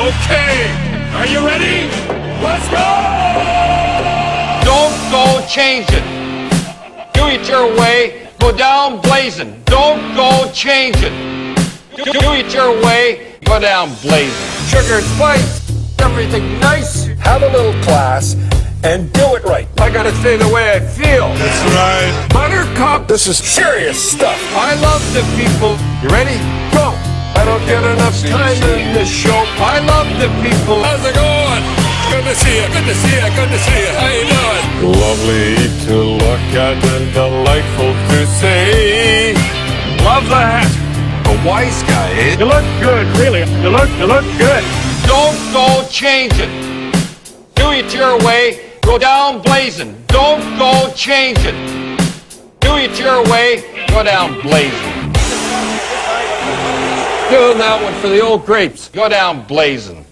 Okay, are you ready? Let's go! Don't go change it. Do it your way. Go down blazing. Don't go change it. Do it your way. Go down blazing. Sugar, spice, everything nice. Have a little class and do it right. I gotta say the way I feel. That's right. Buttercup, this is serious stuff. I love the people. You ready? Go. I don't get enough time in this show. I love the people. How's it going? Good to see you. Good to see you. Good to see you. How you doing? Lovely to look at and delightful to see. Love that. A wise guy. You look good, really. You look good. Don't go change it. Do it your way. Go down blazing. Don't go change it. Do it your way. Go down blazing. Doing that one for the old grapes. Go down blazing.